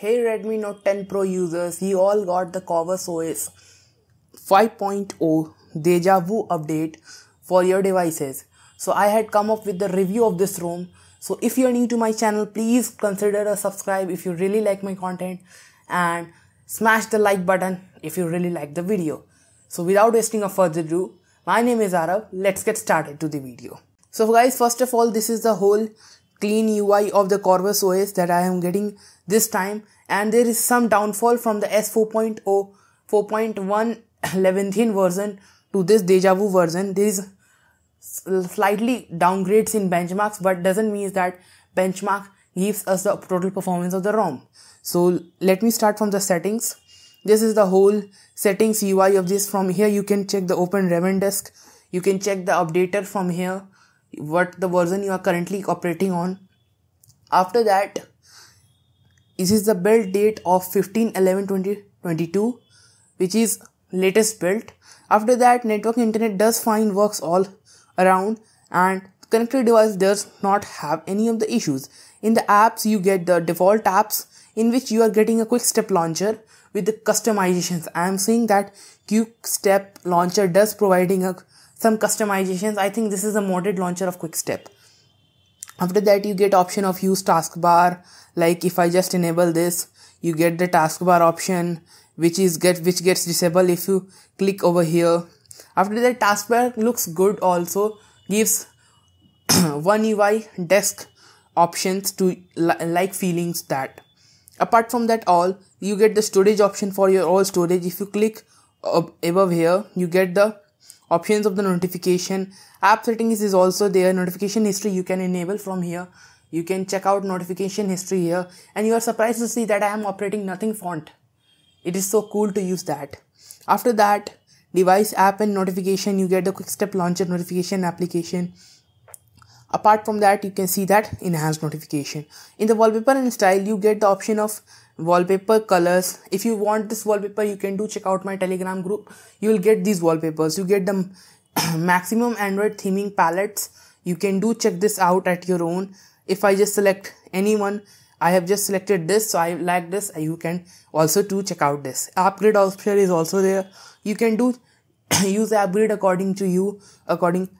Hey Redmi Note 10 Pro users, you all got the Corvus OS 5.0 Deja Vu update for your devices. So I had come up with the review of this ROM. So if you are new to my channel, please consider a subscribe if you really like my content, and smash the like button if you really like the video. So without wasting a further ado, my name is Arav. Let's get started to the video. So guys, first of all, this is the whole clean UI of the Corvus OS that I am getting this time, and there is some downfall from the S4.0 4.1 11th version to this Deja Vu version. There is slightly downgrades in benchmarks, but doesn't mean that benchmark gives us the total performance of the ROM. So let me start from the settings. This is the whole settings UI of this. From here you can check the open Reven desk, you can check the updater from here, what the version you are currently operating on. After that, this is the build date of 15/11/2022, which is latest build. After that, network internet does fine, works all around, and connected device does not have any of the issues. In the apps, you get the default apps, in which you are getting a quick step launcher with the customizations. I am seeing that quick step launcher does providing some customizations. I think this is a modded launcher of quick step. After that, you get option of use taskbar. Like if I just enable this, you get the taskbar option, which gets disabled if you click over here. After that, taskbar looks good also, gives one UI desk options to like feelings that. Apart from that all, you get the storage option for your all storage. If you click above here, you get the options of the notification. App settings is also there. Notification history you can enable from here. You can check out notification history here, and you are surprised to see that I am operating Nothing font. It is so cool to use that. After that, device app and notification, you get the quick step launcher notification application. Apart from that, you can see that enhanced notification. In the wallpaper and style, you get the option of wallpaper colors. If you want this wallpaper, you can do check out my Telegram group. You will get these wallpapers. You get the maximum Android theming palettes. You can do check this out at your own. If I just select anyone, I have just selected this, so I like this. You can also do check out this. Upgrade option is also there. You can do use upgrade according to you.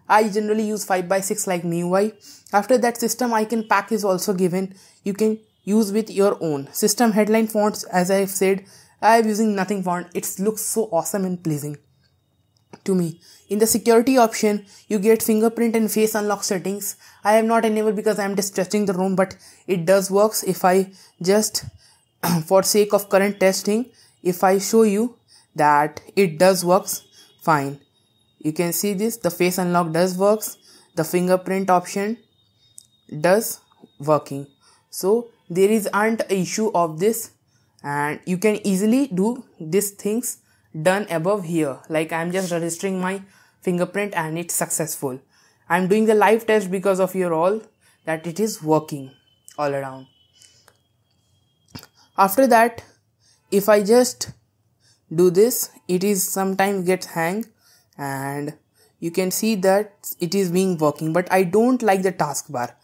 I generally use 5x6 like MIUI. After that, system icon pack is also given. You can use with your own. System headline fonts, as I have said, I am using Nothing font. It looks so awesome and pleasing to me. In the security option, you get fingerprint and face unlock settings. I have not enabled because I am just testing the ROM, but it does works. If I just for sake of current testing, if I show you that it does works fine. You can see this, the face unlock does works, the fingerprint option does working. So there is aren't an issue of this, and you can easily do these things done above here. Like I'm just registering my fingerprint and it's successful. I'm doing the live test because of your all that it is working all around. After that, if I just do this, it is sometimes gets hang, and you can see that it is being working, but I don't like the taskbar.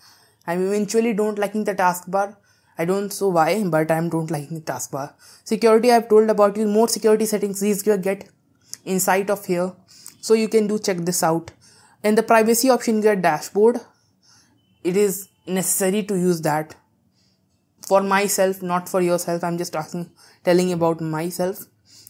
I'm eventually don't liking the taskbar. I don't know why, but I don't like the taskbar. Security, I've told about you. More security settings, these you get inside of here. So you can do check this out. And the privacy option, you get dashboard. It is necessary to use that. For myself, not for yourself. I'm just telling about myself.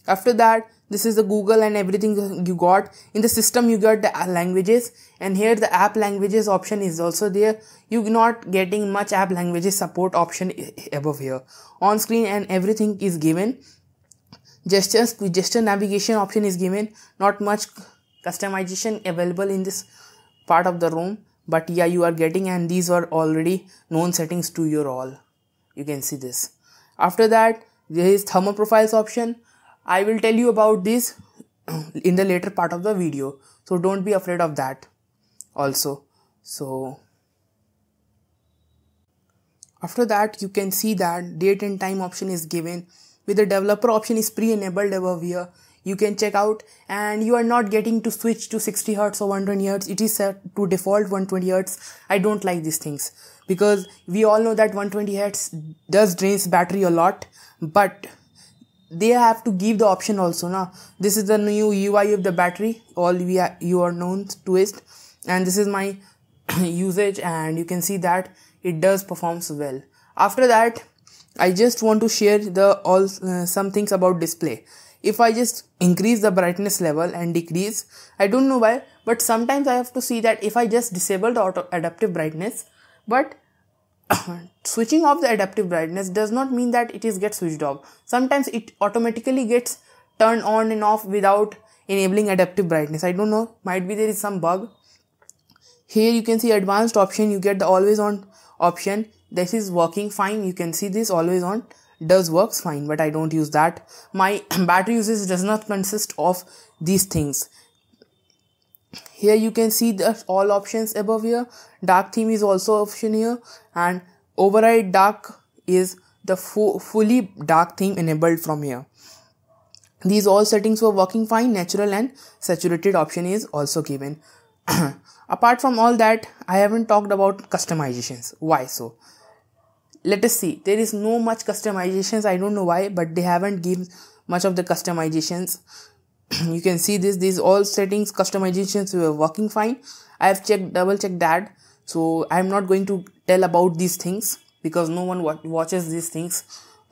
After that, this is the Google and everything you got. In the system, you got the languages, and here the app languages option is also there. You're not getting much app languages support option above here. On screen and everything is given. Gestures, gesture navigation option is given. Not much customization available in this part of the ROM, but yeah, you are getting, and these are already known settings to your all. You can see this. After that, there is thermal profiles option. I will tell you about this in the later part of the video, so don't be afraid of that also. So after that, you can see that date and time option is given. With the developer option is pre-enabled above here. you can check out, and you are not getting to switch to 60 Hz or 120 Hz. It is set to default 120 Hz. I don't like these things because we all know that 120 Hz does drains battery a lot, but they have to give the option also. Now, this is the new UI of the battery, all we are, you are known to it, and this is my usage, and you can see that it does performs well. After that, I just want to share the some things about display. If I just increase the brightness level and decrease, I don't know why, but sometimes I have to see that if I just disable the auto adaptive brightness, but switching off the adaptive brightness does not mean that it is get switched off. Sometimes it automatically gets turned on and off without enabling adaptive brightness. I don't know, might be there is some bug. Here you can see advanced option, you get the always on option. This is working fine, you can see this always on does works fine, but I don't use that. My battery usage does not consist of these things. Here you can see the all options above here. Dark theme is also option here, and override dark is the fully dark theme enabled from here. These all settings were working fine. Natural and saturated option is also given. Apart from all that, I haven't talked about customizations. Why so? Let us see. There is no much customizations. I don't know why, but they haven't given much of the customizations. You can see this. These all settings customizations were working fine. I have checked, double checked that. So I am not going to tell about these things because no one watches these things.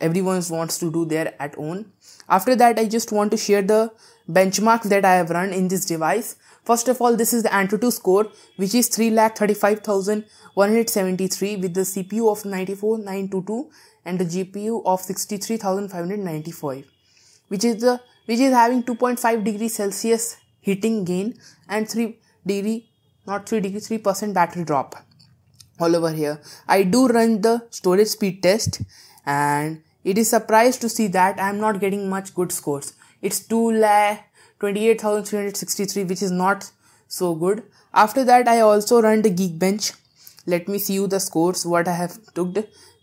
Everyone wants to do their at own. After that, I just want to share the benchmark that I have run in this device. First of all, this is the Antutu score, which is 335,173 with the CPU of 94,922 and the GPU of 63,595, which is having 2.5 degree Celsius heating gain and 3% battery drop all over here. I do run the storage speed test, and it is surprised to see that I am not getting much good scores. It's 228,363, which is not so good. After that, I also run the Geekbench. Let me see you the scores what I have took.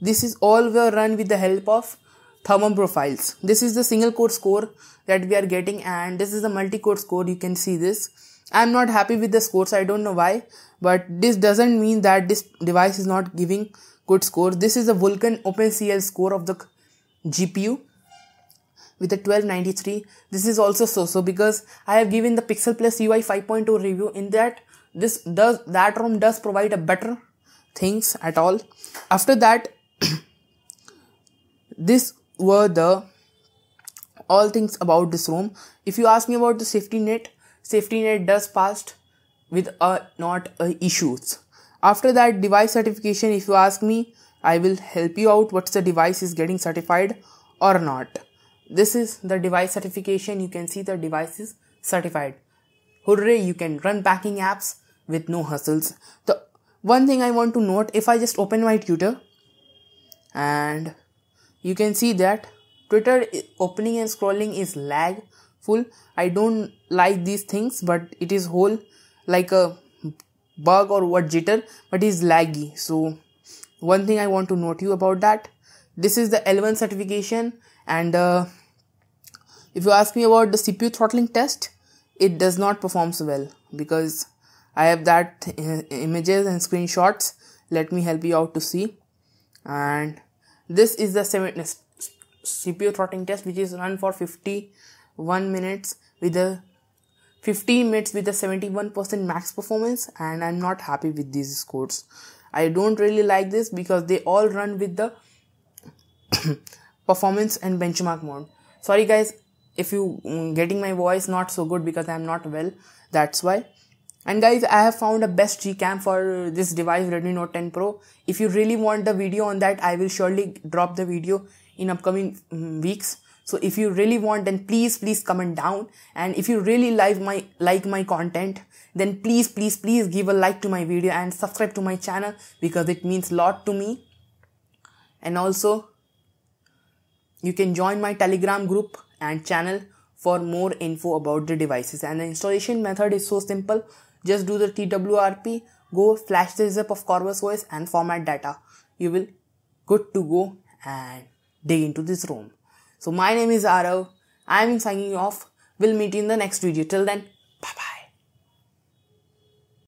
This is all we run with the help of Thermon profiles. This is the single core score that we are getting, and this is the multi core score. You can see this. I am not happy with the scores. I don't know why, but this doesn't mean that this device is not giving good score. This is the Vulkan OpenCL score of the GPU with a 1293. This is also so because I have given the Pixel Plus UI 5.0 review in that that ROM does provide a better things at all. After that, these were the all things about this ROM. If you ask me about the safety net does passed with not issues. After that, device certification, if you ask me, I will help you out what's the device is getting certified or not. This is the device certification. You can see the device is certified. Hooray, you can run banking apps with no hassles. The one thing I want to note, if I just open my Twitter, and you can see that Twitter opening and scrolling is lag full. I don't like these things, but it is whole like a bug or what jitter, but is laggy. So one thing I want to note you about that. This is the L1 certification, and if you ask me about the CPU throttling test, it does not perform so well because I have that images and screenshots. Let me help you out to see. And this is the CPU throttling test, which is run for 51 minutes with a 15 minutes with a 71% max performance, and I'm not happy with these scores. I don't really like this because they all run with the performance and benchmark mode. Sorry guys, if you getting my voice not so good because I'm not well, that's why. And guys, I have found a best GCAM for this device, Redmi Note 10 Pro. If you really want the video on that, I will surely drop the video in upcoming weeks. So if you really want, then please comment down. And if you really like my content, then please give a like to my video and subscribe to my channel because it means a lot to me. And also, you can join my Telegram group and channel for more info about the devices. And the installation method is so simple. Just do the TWRP, go flash the zip of Corvus OS and format data. You will good to go and dig into this ROM. So my name is Arav. I am signing off. We'll meet you in the next video. Till then, bye bye.